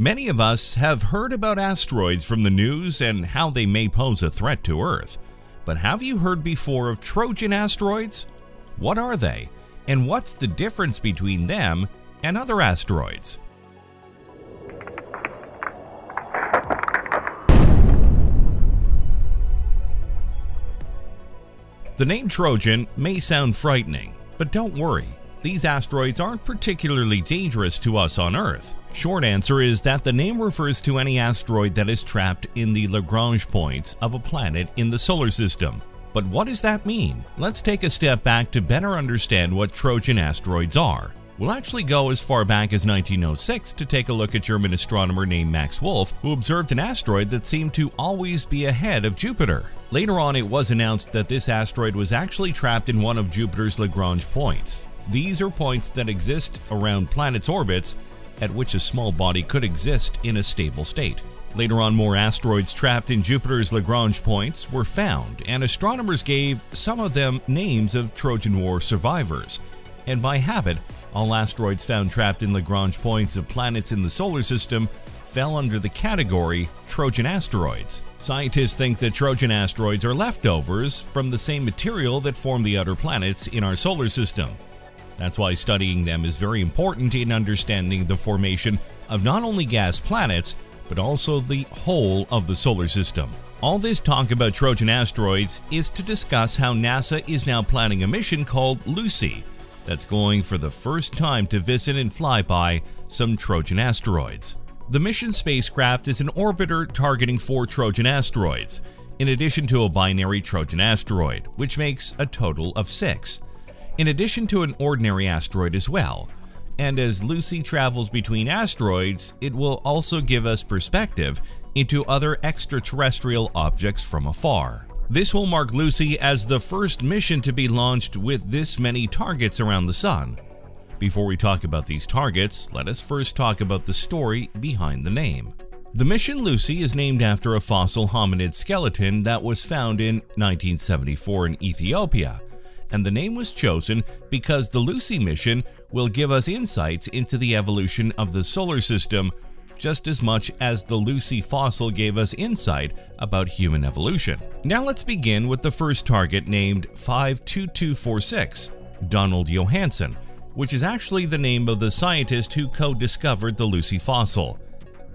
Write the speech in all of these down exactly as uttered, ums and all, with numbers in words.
Many of us have heard about asteroids from the news and how they may pose a threat to Earth. But have you heard before of Trojan asteroids? What are they? And what's the difference between them and other asteroids? The name Trojan may sound frightening, but don't worry. These asteroids aren't particularly dangerous to us on Earth. Short answer is that the name refers to any asteroid that is trapped in the Lagrange points of a planet in the solar system. But what does that mean? Let's take a step back to better understand what Trojan asteroids are. We'll actually go as far back as nineteen oh six to take a look at German astronomer named Max Wolf, who observed an asteroid that seemed to always be ahead of Jupiter. Later on, it was announced that this asteroid was actually trapped in one of Jupiter's Lagrange points. These are points that exist around planets' orbits at which a small body could exist in a stable state. Later on, more asteroids trapped in Jupiter's Lagrange points were found, and astronomers gave some of them names of Trojan War survivors. And by habit, all asteroids found trapped in Lagrange points of planets in the solar system fell under the category Trojan asteroids. Scientists think that Trojan asteroids are leftovers from the same material that formed the other planets in our solar system. That's why studying them is very important in understanding the formation of not only gas planets, but also the whole of the solar system. All this talk about Trojan asteroids is to discuss how NASA is now planning a mission called Lucy that's going for the first time to visit and fly by some Trojan asteroids. The mission spacecraft is an orbiter targeting four Trojan asteroids, in addition to a binary Trojan asteroid, which makes a total of six. In addition to an ordinary asteroid as well. And as Lucy travels between asteroids, it will also give us perspective into other extraterrestrial objects from afar. This will mark Lucy as the first mission to be launched with this many targets around the Sun. Before we talk about these targets, let us first talk about the story behind the name. The mission Lucy is named after a fossil hominid skeleton that was found in nineteen seventy-four in Ethiopia. And the name was chosen because the Lucy mission will give us insights into the evolution of the solar system just as much as the Lucy fossil gave us insight about human evolution. Now let's begin with the first target, named five two two four six Donald Johanson, which is actually the name of the scientist who co-discovered the Lucy fossil.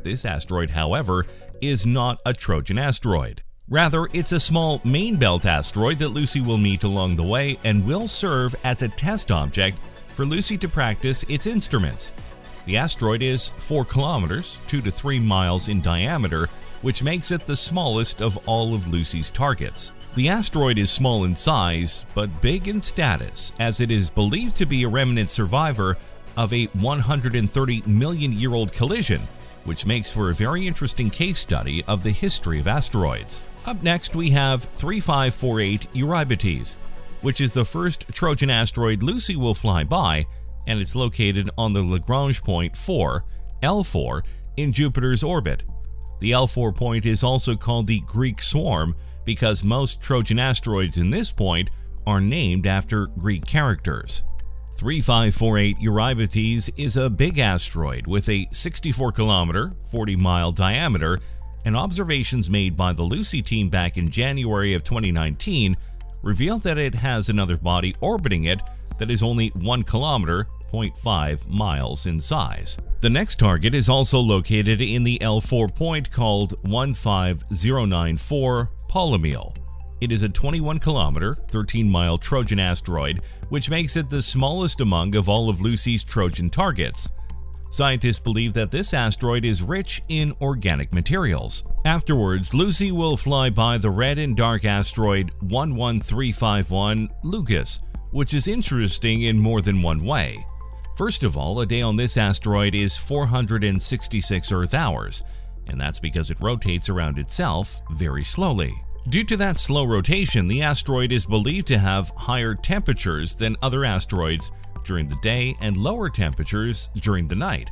This asteroid, however, is not a Trojan asteroid. Rather, it's a small main belt asteroid that Lucy will meet along the way and will serve as a test object for Lucy to practice its instruments. The asteroid is four kilometers, two to three miles in diameter, which makes it the smallest of all of Lucy's targets. The asteroid is small in size, but big in status, as it is believed to be a remnant survivor of a one hundred thirty million year old collision, which makes for a very interesting case study of the history of asteroids. Up next, we have three five four eight Eurybates, which is the first Trojan asteroid Lucy will fly by, and it's located on the Lagrange point four, L four, in Jupiter's orbit. The L four point is also called the Greek swarm because most Trojan asteroids in this point are named after Greek characters. three five four eight Eurybates is a big asteroid with a sixty-four kilometer, forty mile diameter, and observations made by the Lucy team back in January of twenty nineteen revealed that it has another body orbiting it that is only one kilometer, zero point five miles in size. The next target is also located in the L four point, called one five zero nine four Polymele. It is a twenty-one kilometer, thirteen mile Trojan asteroid, which makes it the smallest among of all of Lucy's Trojan targets. Scientists believe that this asteroid is rich in organic materials. Afterwards, Lucy will fly by the red and dark asteroid one one three five one Leucus, which is interesting in more than one way. First of all, a day on this asteroid is four hundred sixty-six Earth hours, and that's because it rotates around itself very slowly. Due to that slow rotation, the asteroid is believed to have higher temperatures than other asteroids during the day and lower temperatures during the night,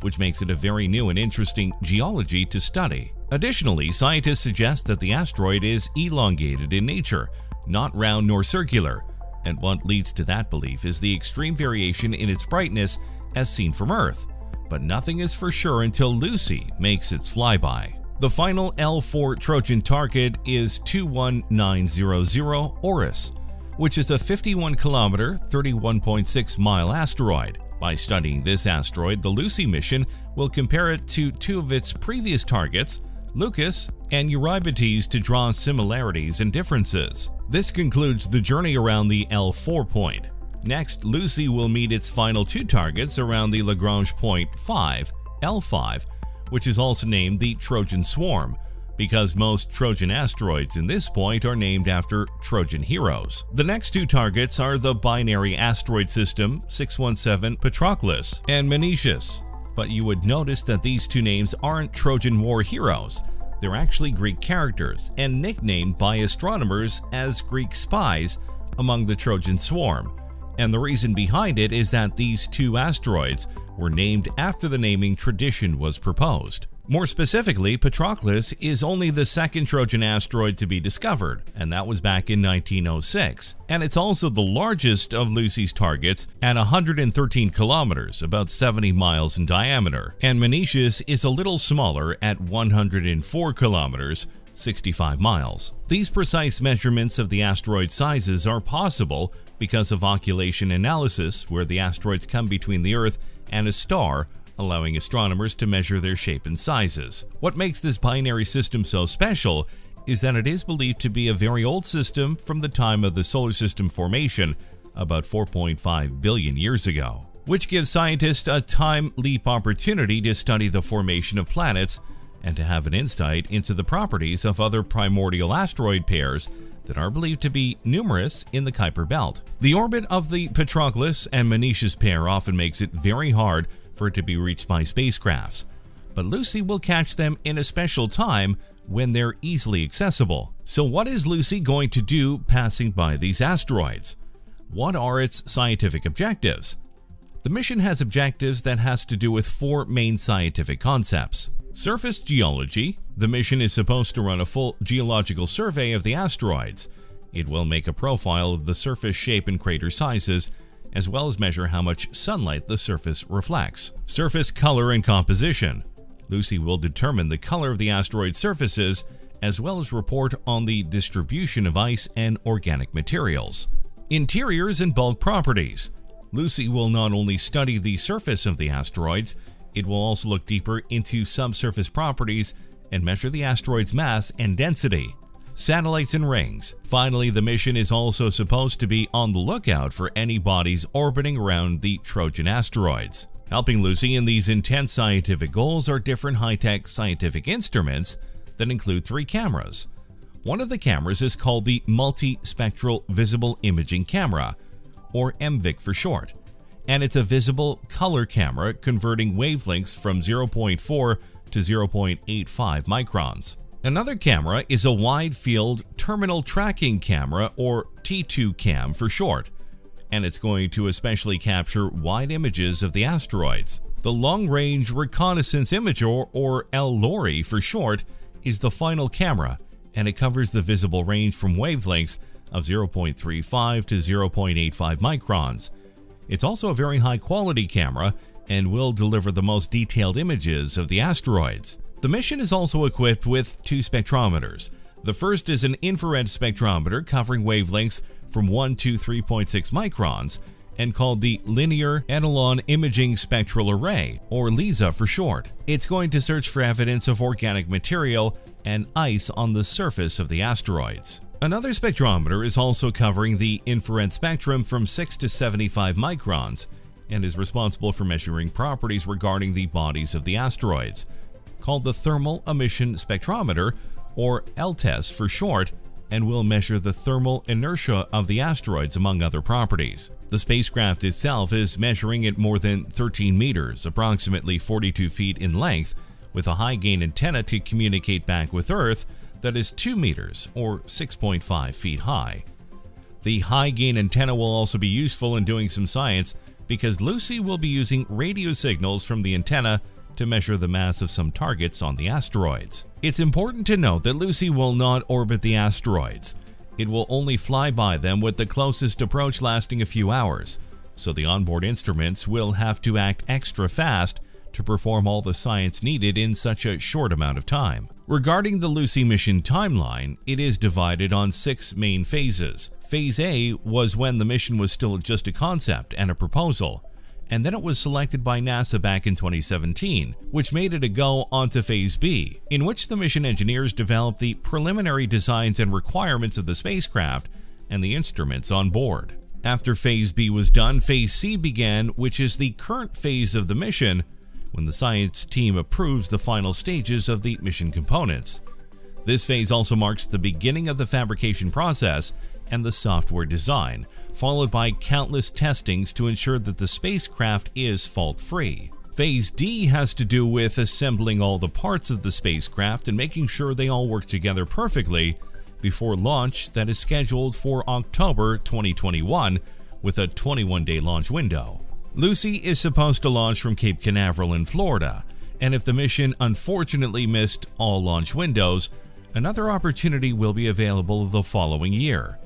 which makes it a very new and interesting geology to study. Additionally, scientists suggest that the asteroid is elongated in nature, not round nor circular, and what leads to that belief is the extreme variation in its brightness as seen from Earth, but nothing is for sure until Lucy makes its flyby. The final L four Trojan target is two one nine zero zero Orus, which is a fifty-one kilometer, thirty-one point six mile asteroid. By studying this asteroid, the Lucy mission will compare it to two of its previous targets, Leucus and Eurybates, to draw similarities and differences. This concludes the journey around the L four point. Next, Lucy will meet its final two targets around the Lagrange point five, L five, which is also named the Trojan Swarm, because most Trojan asteroids in this point are named after Trojan heroes. The next two targets are the binary asteroid system six one seven Patroclus and Menoetius, but you would notice that these two names aren't Trojan War heroes. They're actually Greek characters and nicknamed by astronomers as Greek spies among the Trojan Swarm. And the reason behind it is that these two asteroids were named after the naming tradition was proposed. More specifically, Patroclus is only the second Trojan asteroid to be discovered, and that was back in nineteen oh six. And it's also the largest of Lucy's targets at one hundred thirteen kilometers, about seventy miles in diameter. And Menoetius is a little smaller at one hundred four kilometers, sixty-five miles. These precise measurements of the asteroid sizes are possible because of occultation analysis, where the asteroids come between the Earth and a star, allowing astronomers to measure their shape and sizes. What makes this binary system so special is that it is believed to be a very old system from the time of the solar system formation, about four point five billion years ago, which gives scientists a time leap opportunity to study the formation of planets and to have an insight into the properties of other primordial asteroid pairs that are believed to be numerous in the Kuiper Belt. The orbit of the Patroclus and Menoetius pair often makes it very hard for it to be reached by spacecrafts, but Lucy will catch them in a special time when they're easily accessible. So what is Lucy going to do passing by these asteroids? What are its scientific objectives? The mission has objectives that has to do with four main scientific concepts. Surface geology. The mission is supposed to run a full geological survey of the asteroids. It will make a profile of the surface shape and crater sizes, as well as measure how much sunlight the surface reflects. Surface color and composition. Lucy will determine the color of the asteroid surfaces, as well as report on the distribution of ice and organic materials. Interiors and bulk properties. Lucy will not only study the surface of the asteroids, it will also look deeper into subsurface properties and measure the asteroid's mass and density. Satellites and rings. Finally, the mission is also supposed to be on the lookout for any bodies orbiting around the Trojan asteroids. Helping Lucy in these intense scientific goals are different high-tech scientific instruments that include three cameras. One of the cameras is called the Multispectral Visible Imaging Camera, or M V I C for short, and it's a visible color camera converting wavelengths from zero point four to zero point eight five microns. Another camera is a wide-field terminal tracking camera, or T two Cam for short, and it's going to especially capture wide images of the asteroids. The long-range reconnaissance imager, or L LORRI for short, is the final camera, and it covers the visible range from wavelengths of zero point three five to zero point eight five microns. It's also a very high-quality camera and will deliver the most detailed images of the asteroids. The mission is also equipped with two spectrometers. The first is an infrared spectrometer covering wavelengths from one to three point six microns and called the Linear Enablon Imaging Spectral Array, or LISA for short. It's going to search for evidence of organic material and ice on the surface of the asteroids. Another spectrometer is also covering the infrared spectrum from six to seventy-five microns and is responsible for measuring properties regarding the bodies of the asteroids, called the Thermal Emission Spectrometer, or L TES for short, and will measure the thermal inertia of the asteroids, among other properties. The spacecraft itself is measuring at more than thirteen meters, approximately forty-two feet in length, with a high-gain antenna to communicate back with Earth that is two meters, or six point five feet high. The high-gain antenna will also be useful in doing some science, because Lucy will be using radio signals from the antenna to measure the mass of some targets on the asteroids. It's important to note that Lucy will not orbit the asteroids. It will only fly by them, with the closest approach lasting a few hours, so the onboard instruments will have to act extra fast to perform all the science needed in such a short amount of time. Regarding the Lucy mission timeline, it is divided on six main phases. Phase A was when the mission was still just a concept and a proposal, and then it was selected by NASA back in twenty seventeen, which made it a go onto Phase B, in which the mission engineers developed the preliminary designs and requirements of the spacecraft and the instruments on board. After Phase B was done, Phase C began, which is the current phase of the mission, when the science team approves the final stages of the mission components. This phase also marks the beginning of the fabrication process and the software design, followed by countless testings to ensure that the spacecraft is fault-free. Phase D has to do with assembling all the parts of the spacecraft and making sure they all work together perfectly before launch that is scheduled for October twenty twenty-one with a twenty-one day launch window. Lucy is supposed to launch from Cape Canaveral in Florida, and if the mission unfortunately missed all launch windows, another opportunity will be available the following year.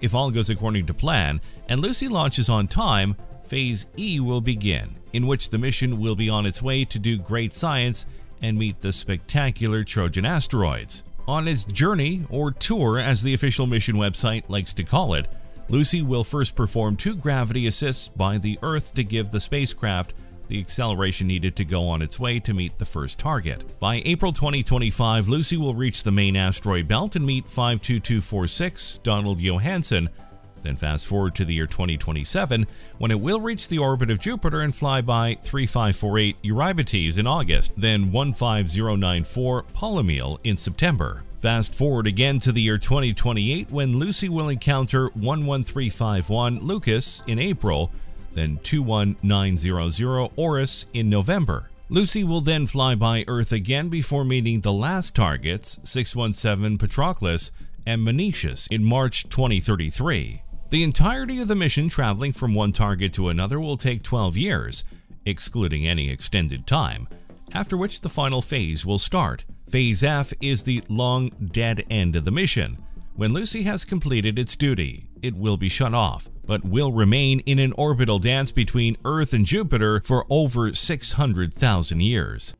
If all goes according to plan and Lucy launches on time, Phase E will begin, in which the mission will be on its way to do great science and meet the spectacular Trojan asteroids. On its journey, or tour as the official mission website likes to call it, Lucy will first perform two gravity assists by the Earth to give the spacecraft the acceleration needed to go on its way to meet the first target. By April twenty twenty-five, Lucy will reach the main asteroid belt and meet five two two four six Donald Johanson. Then fast forward to the year twenty twenty-seven, when it will reach the orbit of Jupiter and fly by thirty-five forty-eight Eurybates in August, then one five zero nine four Polymele in September. Fast forward again to the year twenty twenty-eight, when Lucy will encounter one one three five one Leucus in April, then two one nine zero zero Orus in November. Lucy will then fly by Earth again before meeting the last targets, six one seven Patroclus and Menoetius, in March twenty thirty-three. The entirety of the mission traveling from one target to another will take twelve years, excluding any extended time, after which the final phase will start. Phase F is the long dead end of the mission. When Lucy has completed its duty, it will be shut off, but will remain in an orbital dance between Earth and Jupiter for over six hundred thousand years.